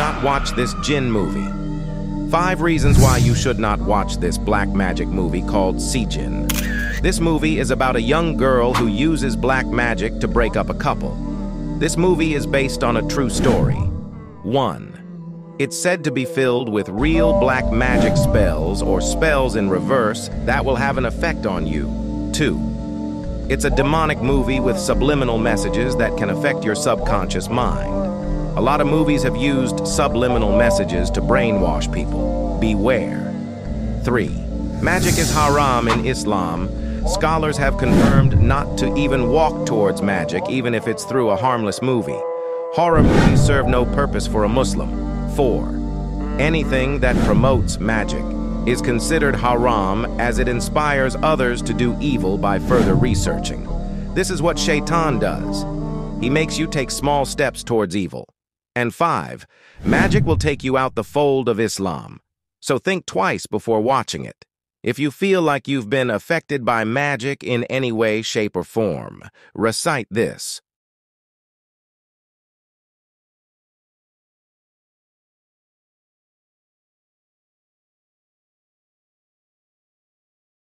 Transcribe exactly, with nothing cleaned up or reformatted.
not watch this Jin movie. Five reasons why you should not watch this black magic movie called Sijjin. This movie is about a young girl who uses black magic to break up a couple. This movie is based on a true story. one. It's said to be filled with real black magic spells or spells in reverse that will have an effect on you. two. It's a demonic movie with subliminal messages that can affect your subconscious mind. A lot of movies have used subliminal messages to brainwash people. Beware. three. Magic is haram in Islam. Scholars have confirmed not to even walk towards magic, even if it's through a harmless movie. Horror movies serve no purpose for a Muslim. four. Anything that promotes magic is considered haram as it inspires others to do evil by further researching. This is what Shaitan does. He makes you take small steps towards evil. And five, magic will take you out the fold of Islam. So think twice before watching it. If you feel like you've been affected by magic in any way, shape, or form, recite this.